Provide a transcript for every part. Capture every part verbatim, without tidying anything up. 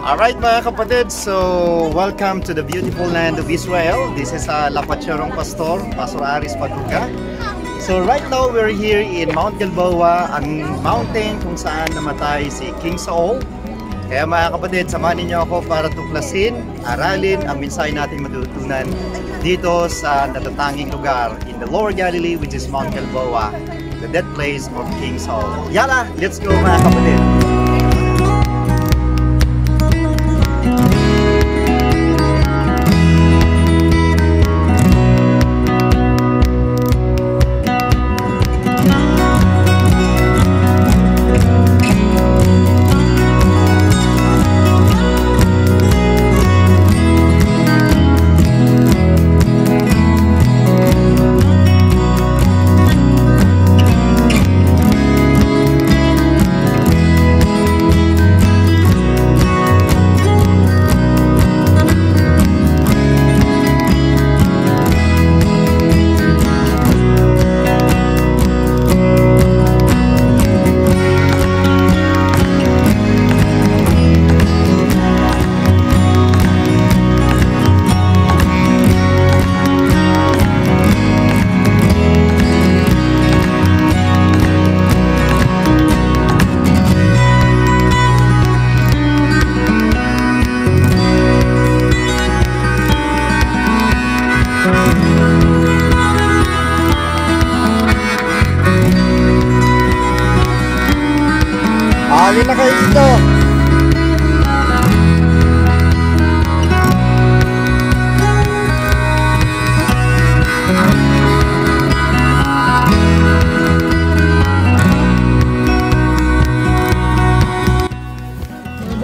Alright mga kapatid, so welcome to the beautiful land of Israel. This is uh, Lapacherong Pastor, Pastor Aris Paduga. So right now we're here in Mount Gilboa, ang mountain kung saan namatay si King Saul. Kaya mga kapatid, samahan niyo ako para tuklasin, aralin ang mensahe natin matutunan dito sa natatanging lugar in the Lower Galilee, which is Mount Gilboa, the death place of King Saul. Yala, let's go mga kapatid!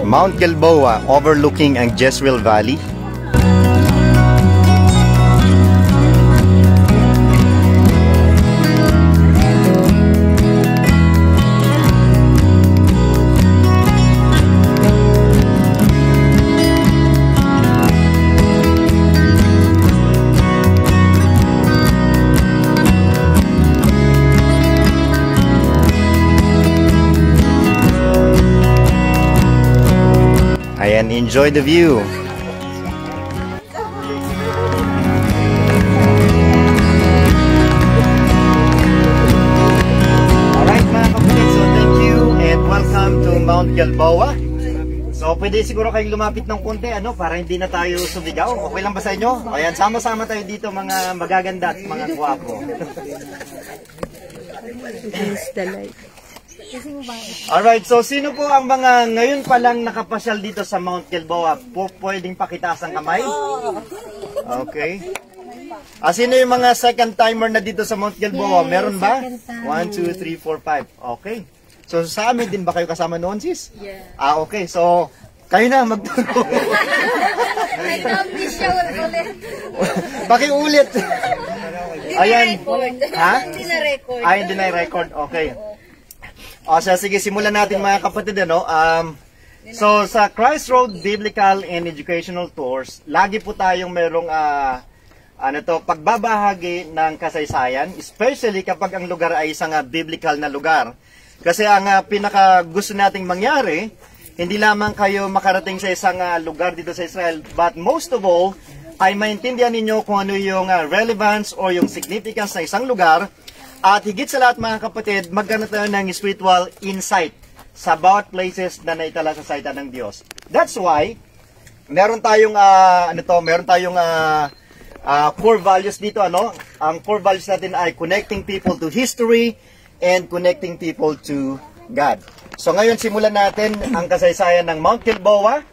Mount Gilboa overlooking ang Jezreel Valley. And enjoy the view. Alright mga kapatid, so thank you and welcome to Mount Gilboa. So pwede siguro kayong lumapit ng konti ano, para hindi na tayo sumigaw. Okay lang ba sa inyo? Ayan, sama-sama tayo dito mga magaganda at mga guwapo. Alright, so sino po ang mga ngayon palang nakapasyal dito sa Mount Gilboa? Po, pwedeng pakitaas ang kamay? Okay. Ah, sino yung mga second timer na dito sa Mount Gilboa? Meron ba? one, two, three, four, five. Okay. So sa amin din ba kayo kasama noon, sis? Yeah. Ah, okay. So, kayo na magturo. Pakiulit. Ayan. Ha? Hindi na-record. Ay, hindi na-record. Okay. O siya, sige, simulan natin mga kapatid, ano? Um, so, sa Christ Road Biblical and Educational Tours, lagi po tayong merong uh, ano to, pagbabahagi ng kasaysayan, especially kapag ang lugar ay isang uh, biblical na lugar. Kasi ang uh, pinaka gusto nating mangyari, hindi lamang kayo makarating sa isang uh, lugar dito sa Israel, but most of all, ay maintindihan ninyo kung ano yung uh, relevance o yung significance ng isang lugar. At higit sa lahat mga kapatid, magkaroon tayo ng spiritual insight sa bawat places na naitala sa salita ng Diyos. That's why, meron tayong, uh, ano to, meron tayong uh, uh, core values dito, ano? Ang core values natin ay connecting people to history and connecting people to God. So ngayon, simulan natin ang kasaysayan ng Mount Gilboa.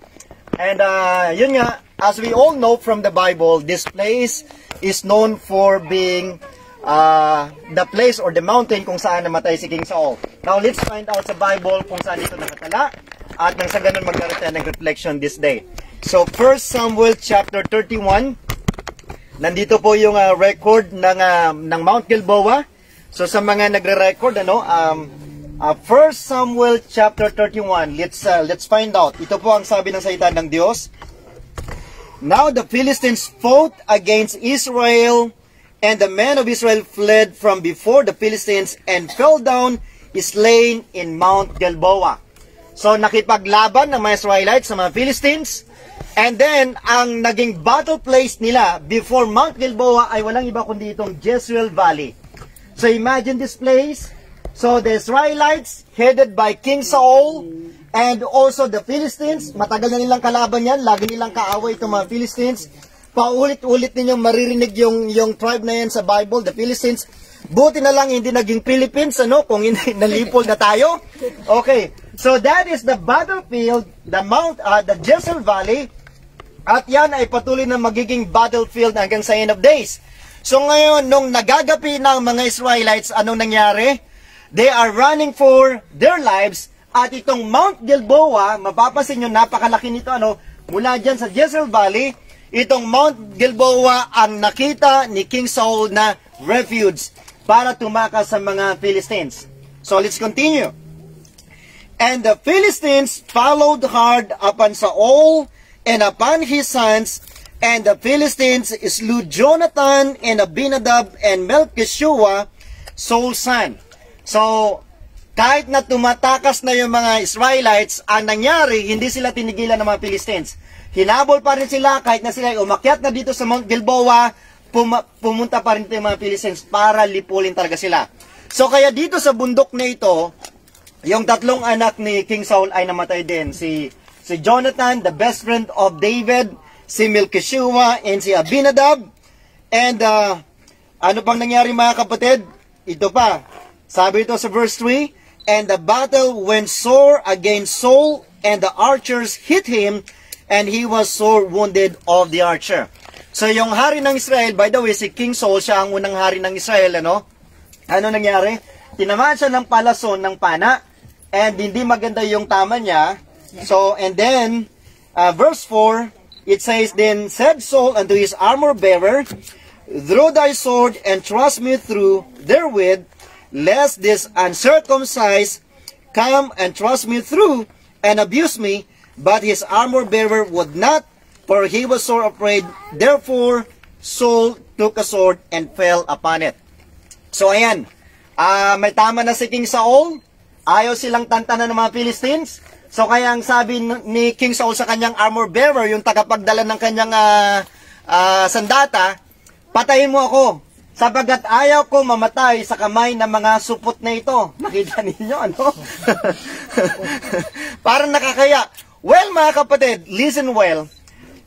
And uh, yun nga, as we all know from the Bible, this place is known for being Uh, the place or the mountain kung saan namatay si King Saul. Now, let's find out sa Bible kung saan ito nakatala at nang sa ganun magkaroon tayo ng reflection this day. So, First Samuel chapter thirty-one, nandito po yung uh, record ng, uh, ng Mount Gilboa. So, sa mga nagre-record, ano, um, uh, First Samuel chapter thirty-one, let's, uh, let's find out. Ito po ang sabi ng salita ng Diyos. Now, the Philistines fought against Israel, and the men of Israel fled from before the Philistines and fell down, slain in Mount Gilboa. So nakipaglaban ng mga Israelites sa mga Philistines. And then, ang naging battle place nila before Mount Gilboa ay walang iba kundi itong Jezreel Valley. So imagine this place. So the Israelites, headed by King Saul, and also the Philistines, matagal na nilang kalaban yan, lagi nilang kaaway itong mga Philistines. Paulit-ulit ninyong maririnig yung, yung tribe na yan sa Bible, the Philistines. Buti na lang hindi naging Philippines, ano, kung hindi, nalipol na tayo. Okay. So that is the battlefield, the Mount, uh, the Jezreel Valley, at yan ay patuloy na magiging battlefield hanggang sa end of days. So ngayon, nung nagagapi ng mga Israelites, anong nangyari? They are running for their lives, at itong Mount Gilboa, mapapansin nyo, napakalaki nito, ano, mula dyan sa Jezreel Valley, itong Mount Gilboa ang nakita ni King Saul na refuge para tumakas sa mga Philistines. So let's continue. And the Philistines followed hard upon Saul and upon his sons, and the Philistines slew Jonathan and Abinadab and Melchishua, Saul's son. So, kahit na tumatakas na yung mga Israelites, ang nangyari, hindi sila tinigilan ng mga Philistines. Hinabol pa rin sila, kahit na sila umakyat na dito sa Mount Gilboa, pum pumunta pa rin yung mga Philistines para lipulin talaga sila. So, kaya dito sa bundok na ito, yung tatlong anak ni King Saul ay namatay din. Si, si Jonathan, the best friend of David, si Melchishua, and si Abinadab. And uh, ano pang nangyari mga kapatid? Ito pa. Sabi ito sa verse three, and the battle went sore against Saul, and the archers hit him, and he was sore wounded of the archer. So yung hari ng Israel, by the way, si King Saul, siya ang unang hari ng Israel. Ano, ano nangyari? Tinamaan siya ng palason ng pana. And hindi maganda yung tama niya. So, and then, uh, verse four, it says, then said Saul unto his armor-bearer, draw thy sword and thrust me through therewith, lest this uncircumcised come and thrust me through and abuse me. But his armor-bearer would not, for he was sore afraid. Therefore, Saul took a sword and fell upon it. So, ayan, uh, may tama na si King Saul. Ayaw silang tantanan ng mga Philistines. So kaya ang sabi ni King Saul sa kanyang armor bearer, yung tagapagdala ng kanyang uh, uh, sandata, patayin mo ako, sabagat ayaw ko mamatay sa kamay ng mga supot na ito. Nakita ninyo, ano? Parang nakakaya. Well, mga kapatid, listen well.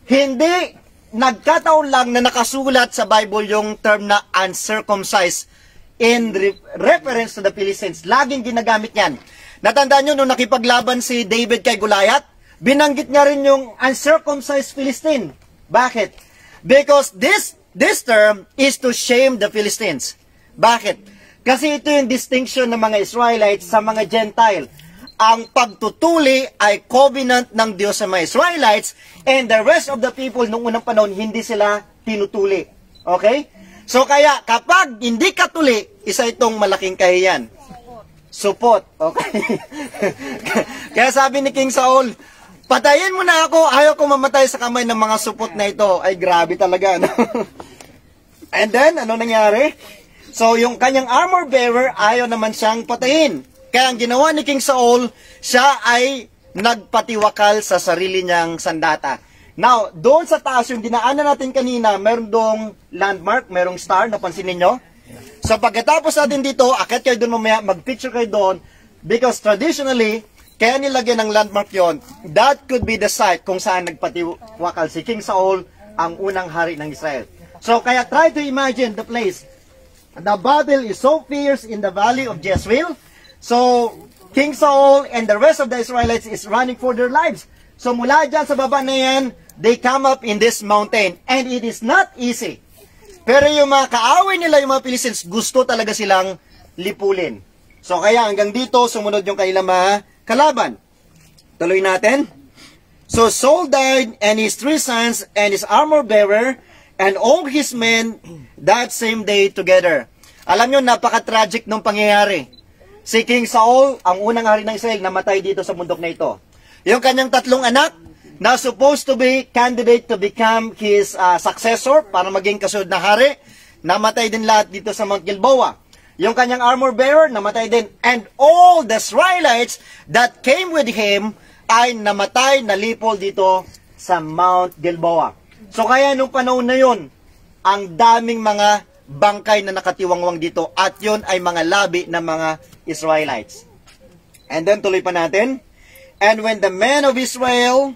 Hindi nagkataon lang na nakasulat sa Bible yung term na uncircumcised in re reference to the Philistines. Laging ginagamit yan. Natandaan nyo, nung nakipaglaban si David kay Goliath, binanggit niya rin yung uncircumcised Philistine. Bakit? Because this, this term is to shame the Philistines. Bakit? Kasi ito yung distinction ng mga Israelites sa mga Gentile. Ang pagtutuli ay covenant ng Diyos sa mga Israelites, and the rest of the people nung unang panahon, hindi sila tinutuli. Okay? So kaya kapag hindi katuli, isa itong malaking kahiyan. Supot. Okay. Kaya sabi ni King Saul, patayin mo na ako, ayaw ko mamatay sa kamay ng mga supot na ito. Ay grabe talaga. No? And then, ano nangyari? So yung kanyang armor bearer, ayaw naman siyang patayin. Kaya ang ginawa ni King Saul, siya ay nagpatiwakal sa sarili niyang sandata. Now, doon sa taas, yung dinaanan natin kanina, meron doong landmark, merong star, napansin ninyo? So, pagkatapos natin dito, akit kayo doon mamaya, mag-picture kayo doon, because traditionally, kaya nilagyan ng landmark yon. That could be the site kung saan nagpatiwakal si King Saul, ang unang hari ng Israel. So, kaya try to imagine the place. The battle is so fierce in the valley of Jezreel. So, King Saul and the rest of the Israelites is running for their lives. So, mula dyan sa baba na yan, they come up in this mountain, and it is not easy. Pero yung mga kaaway nila, yung mga Philistines, gusto talaga silang lipulin. So kaya hanggang dito, sumunod yung kanilang mga kalaban. Tuloy natin. So Saul died, and his three sons, and his armor bearer, and all his men, that same day together. Alam nyo, napaka-tragic nung pangyayari. Si King Saul, ang unang hari ng Israel, namatay dito sa bundok na ito. Yung kanyang tatlong anak, na supposed to be candidate to become his uh, successor para maging kasunod na hari, namatay din lahat dito sa Mount Gilboa. Yung kanyang armor bearer, namatay din. And all the Israelites that came with him ay namatay, nalipol dito sa Mount Gilboa. So kaya nung panahon na yun, ang daming mga bangkay na nakatiwangwang dito. At yun ay mga labi ng mga Israelites. And then tuloy pa natin. And when the men of Israel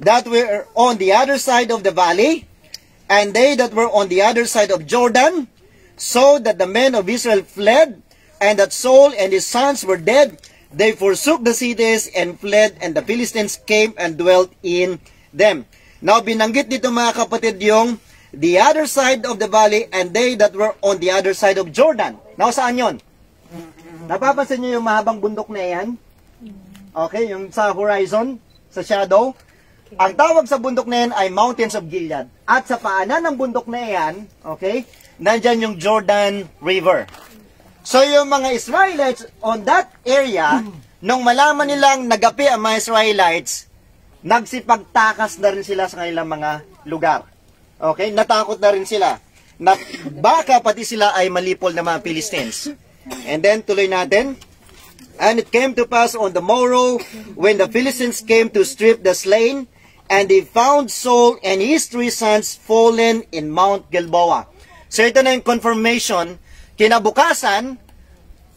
that were on the other side of the valley, and they that were on the other side of Jordan, so that the men of Israel fled, and that Saul and his sons were dead, they forsook the cities and fled, and the Philistines came and dwelt in them. Now, binanggit dito mga kapatid yung the other side of the valley and they that were on the other side of Jordan. Now, saan yun? Napapansin nyo yung mahabang bundok na yan? Okay, yung sa horizon, sa shadow. Ang tawag sa bundok na yan ay Mountains of Gilead. At sa paanan ng bundok na yan, okay, nandyan yung Jordan River. So yung mga Israelites on that area, nung malaman nilang nagapi ang mga Israelites, nagsipagtakas na rin sila sa kanilang mga lugar. Okay? Natakot na rin sila. Na baka pati sila ay malipol na mga Philistines. And then tuloy natin. And it came to pass on the morrow, when the Philistines came to strip the slain, and they found Saul and his three sons fallen in Mount Gilboa. So ito na yung confirmation. Kinabukasan,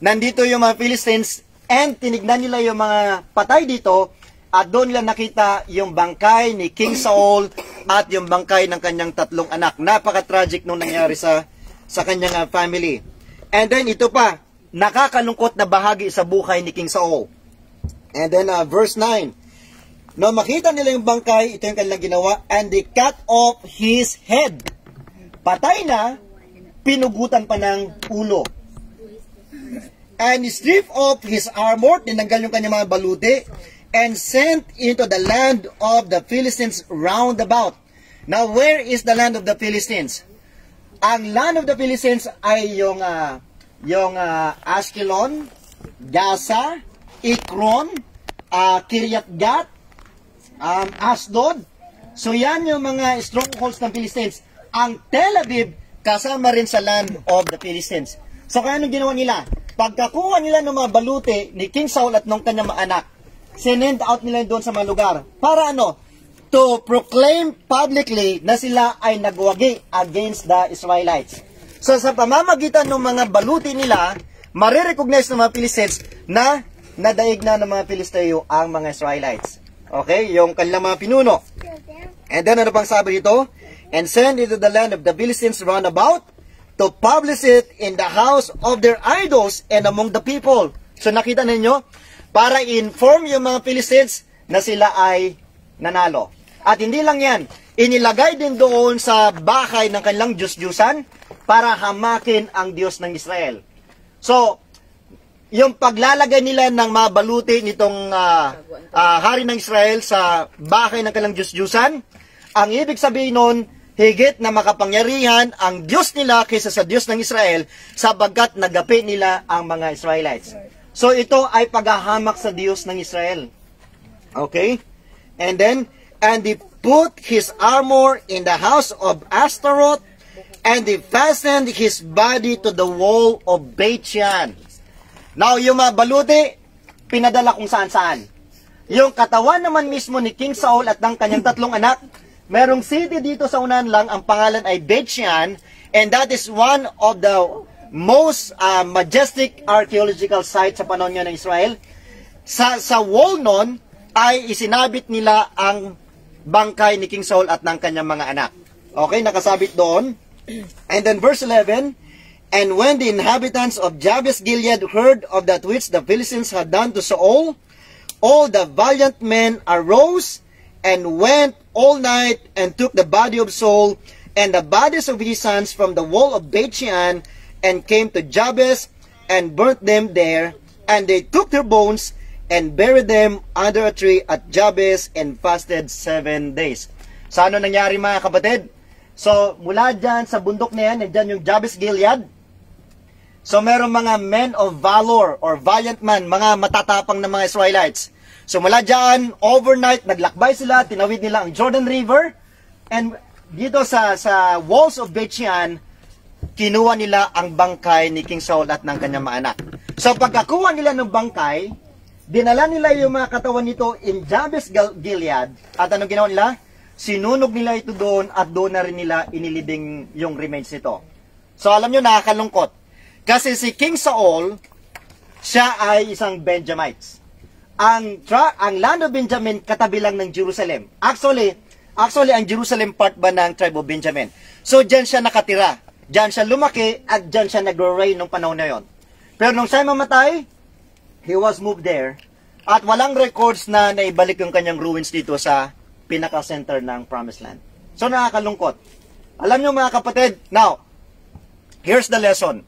nandito yung mga Philistines and tinignan nila yung mga patay dito at doon nila nakita yung bangkay ni King Saul at yung bangkay ng kanyang tatlong anak. Napaka-tragic nung nangyari sa, sa kanyang family. And then ito pa, nakakalungkot na bahagi sa buhay ni King Saul. And then uh, verse nine. No, makita nila yung bangkay, ito yung kanilang ginawa, and they cut off his head. Patay na, pinugutan pa ng ulo. And strip off his armor, tinanggal yung kanyang mga baluti, and sent into the land of the Philistines round about. Now, where is the land of the Philistines? Ang land of the Philistines ay yung, uh, yung uh, Ashkelon, Gaza, Ekron, uh, Kiryat Gat, Um, Asdod. So yan yung mga strongholds ng Philistines. Ang Tel Aviv kasama rin sa land of the Philistines. So kaya anong ginawa nila? Pagkakuha nila ng mga baluti ni King Saul at ng kanyang mga anak, sinend out nila doon sa mga lugar. Para ano? To proclaim publicly na sila ay nagwagi against the Israelites. So sa pamamagitan ng mga baluti nila, marirecognize ng mga Philistines na nadaig na ng mga Philisteo ang mga Israelites. Okay, yung kanilang mga pinuno. And then, ano pang sabi dito? And send into the land of the Philistines round about to publish it in the house of their idols and among the people. So, nakita ninyo, para inform yung mga Philistines na sila ay nanalo. At hindi lang yan, inilagay din doon sa bahay ng kanilang Diyos-Diyusan para hamakin ang Diyos ng Israel. So, yung paglalagay nila ng mga baluti nitong uh, uh, hari ng Israel sa bahay ng kanilang Diyos-Diyusan, ang ibig sabihin nun, higit na makapangyarihan ang Diyos nila kaysa sa Diyos ng Israel sabagkat nagapi nila ang mga Israelites. So ito ay paghahamak sa Diyos ng Israel. Okay? And then, and they put his armor in the house of Ashtaroth, and they fastened his body to the wall of Bethshan. Now, yung mga baluti, pinadala kung saan-saan. Yung katawan naman mismo ni King Saul at ng kanyang tatlong anak, merong city dito sa unahan lang, ang pangalan ay Bethshan, and that is one of the most uh, majestic archaeological sites sa panahon ng Israel. Sa, sa wall nun, ay isinabit nila ang bangkay ni King Saul at ng kanyang mga anak. Okay, nakasabit doon. And then verse eleven, and when the inhabitants of Jabesh Gilead heard of that which the Philistines had done to Saul, all the valiant men arose and went all night and took the body of Saul and the bodies of his sons from the wall of Bethshan and came to Jabesh and burnt them there. And they took their bones and buried them under a tree at Jabesh and fasted seven days. So ano nangyari mga kapatid? So mula dyan sa bundok na yan, dyan yung Jabesh Gilead. So, merong mga men of valor or valiant man, mga matatapang na mga Israelites. So, mula dyan, overnight, naglakbay sila, tinawid nila ang Jordan River. And dito sa, sa walls of Bethshan, kinuha nila ang bangkay ni King Saul at ng kanyang mga anak. Sa pagkakuha nila ng bangkay, dinala nila yung mga katawan nito in Jabesh Gilead, at anong ginawa nila? Sinunog nila ito doon at doon na rin nila inilibing yung remains nito. So alam nyo, nakakalungkot. Kasi si King Saul, siya ay isang Benjamites. Ang, tra ang land of Benjamin katabi lang ng Jerusalem. Actually, actually ang Jerusalem part ba ng tribe of Benjamin. So dyan siya nakatira. Dyan siya lumaki at dyan siya nagro-reign nung panahon na yon. Pero nung siya mamatay, he was moved there. At walang records na naibalik yung kanyang ruins dito sa pinaka-center ng Promised Land. So, nakakalungkot. Alam nyo mga kapatid, now, here's the lesson.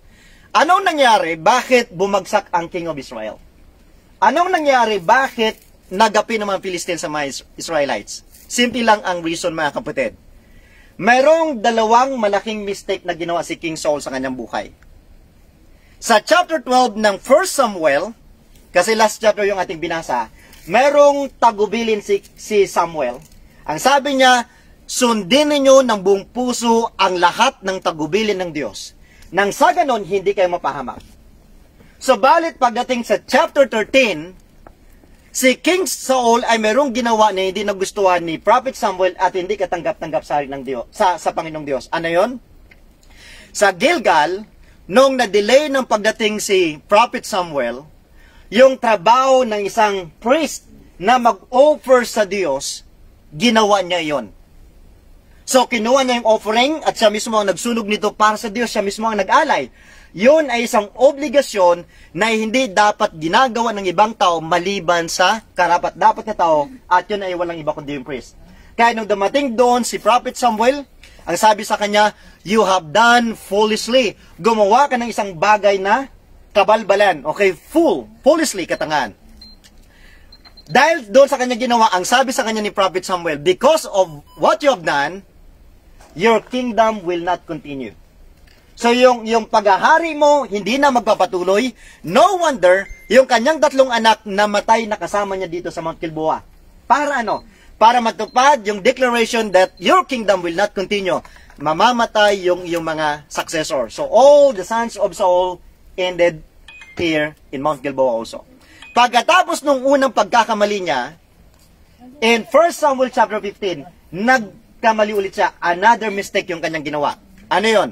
Anong nangyari, bakit bumagsak ang King of Israel? Anong nangyari, bakit nagapi ng mga Philistines sa mga Israelites? Simple lang ang reason mga kapatid. Merong dalawang malaking mistake na ginawa si King Saul sa kanyang buhay. Sa chapter twelve ng First Samuel, kasi last chapter yung ating binasa, merong tagubilin si, si Samuel. Ang sabi niya, sundin ninyo ng buong puso ang lahat ng tagubilin ng Diyos. Nang sa ganon, hindi kayo mapahamak. So, balit pagdating sa chapter thirteen, si King Saul ay merong ginawa na hindi nagustuhan ni Prophet Samuel at hindi katanggap-tanggap sa, ng Diyos, sa, sa Panginoong Diyos. Ano yon? Sa Gilgal, nung na-delay ng pagdating si Prophet Samuel, yung trabaho ng isang priest na mag-offer sa Diyos, ginawa niya yon. So, kinuha niya yung offering at siya mismo ang nagsunog nito para sa Diyos, siya mismo ang nag-alay. Yun ay isang obligasyon na hindi dapat ginagawa ng ibang tao maliban sa karapat-dapat na tao, at yun ay walang iba kundi yung priest. Kaya nung dumating doon si Prophet Samuel, ang sabi sa kanya, "You have done foolishly." Gumawa ka ng isang bagay na kabalbalan. Okay, fool. Foolishly, katangan. Dahil doon sa kanya ginawa, ang sabi sa kanya ni Prophet Samuel, "Because of what you have done, your kingdom will not continue." So, yung, yung paghahari mo, hindi na magpapatuloy. No wonder, yung kanyang tatlong anak namatay na kasama niya dito sa Mount Gilboa. Para ano? Para matupad yung declaration that your kingdom will not continue. Mamamatay yung, yung mga successor. So, all the sons of Saul ended here in Mount Gilboa also. Pagkatapos nung unang pagkakamali niya, in First Samuel chapter fifteen, nagkamali ulit siya. Another mistake yung kanyang ginawa. Ano yon?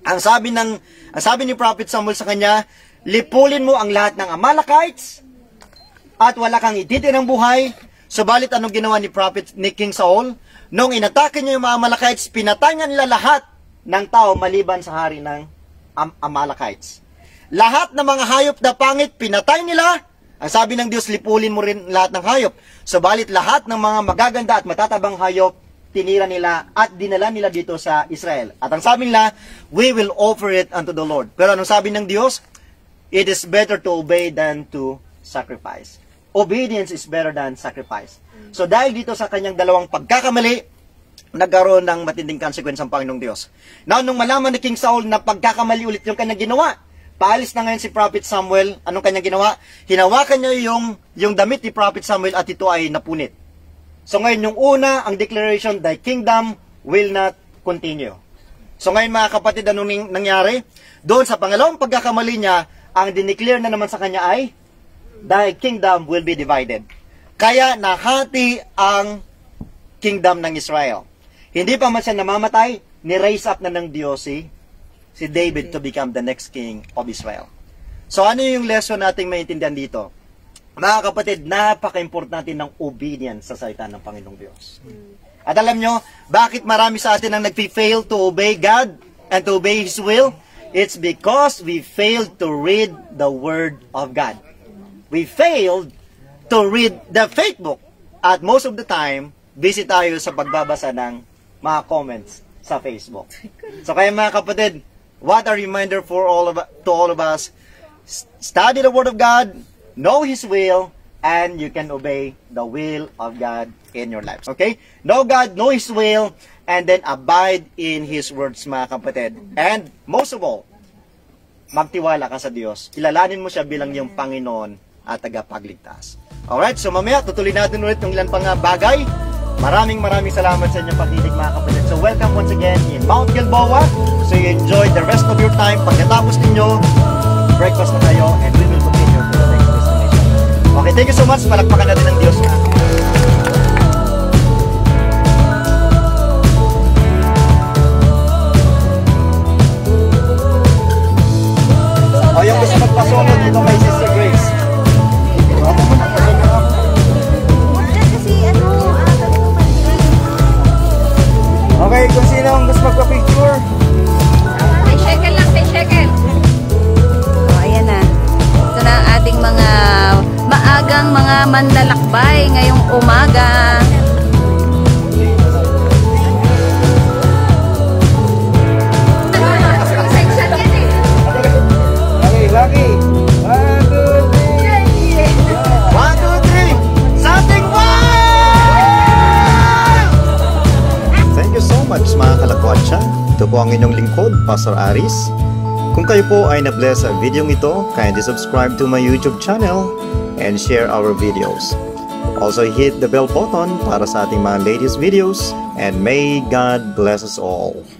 Ang sabi ng ang sabi ni Prophet Samuel sa kanya, "Lipulin mo ang lahat ng Amalekites at wala kang ititirang buhay." Subalit anong ginawa ni Prophet ni King Saul? Nung inatake niya yung mga Amalekites, pinatay niya nila lahat ng tao maliban sa hari ng Am Amalekites. Lahat ng mga hayop na pangit, pinatay nila. Ang sabi ng Diyos, lipulin mo rin lahat ng hayop. Subalit lahat ng mga magaganda at matatabang hayop, tinira nila at dinala nila dito sa Israel. At ang sabi nila, "We will offer it unto the Lord." Pero anong sabi ng Diyos? "It is better to obey than to sacrifice." Obedience is better than sacrifice. So dahil dito sa kanyang dalawang pagkakamali, nagkaroon ng matinding consequence ang Panginoong Diyos. Now, nung malaman ni King Saul na pagkakamali ulit yung kanyang ginawa, paalis na ngayon si Prophet Samuel. Anong kanyang ginawa? Hinawakan niya yung, yung damit ni Prophet Samuel at ito ay napunit. So ngayon, yung una, ang declaration, "Thy kingdom will not continue." So ngayon mga kapatid, anong nangyari? Doon sa pangalawang pagkakamali niya, ang dineclare na naman sa kanya ay, "Thy kingdom will be divided." Kaya nahati ang kingdom ng Israel. Hindi pa man siya namamatay, ni-raise up na ng Diyos si si David to become the next king of Israel. So ano yung lesson nating maintindihan dito? Mga kapatid, napaka-importante ng obedience sa salita ng Panginoong Diyos. At alam nyo, bakit marami sa atin ang nagpi-fail to obey God and to obey His will? It's because we failed to read the Word of God. We failed to read the faith book. At most of the time, busy tayo sa pagbabasa ng mga comments sa Facebook. So kaya mga kapatid, what a reminder for all of, to all of us. Study the Word of God, know His will, and you can obey the will of God in your life. Okay? Know God, know His will, and then abide in His words, mga kapatid. And most of all, magtiwala ka sa Diyos. Kilalanin mo siya bilang yung Panginoon at tagapagligtas. Alright, so mamaya tutuloy natin ulit ng ilan pang bagay Maraming maraming salamat sa inyong pagdinig mga kapatid. So welcome once again in Mount Gilboa. So you enjoy the rest of your time. Pagkatapos ninyo, breakfast na tayo and we will continue to the next destination. Okay, thank you so much. Palakpakan natin ang Diyos na. O yung gusto magpasunod dito kay Sister Grace. Ako muna pasunod ako. Okay, kung sino ang gusto magpa-picture? May shekel lang, may shekel. O, ayan na. Ito na ang ating mga maagang mga mandalakbay ngayong umaga. Okay, lagi. One, two, three. One, two, three. Something one! Thank you so much mga kalakwatsa. Ito po ang inyong lingkod, Pastor Aris. Kung kayo po ay na-bless sa video ito, kindly subscribe to my YouTube channel and share our videos. Also hit the bell button para sa ating mga latest videos and may God bless us all.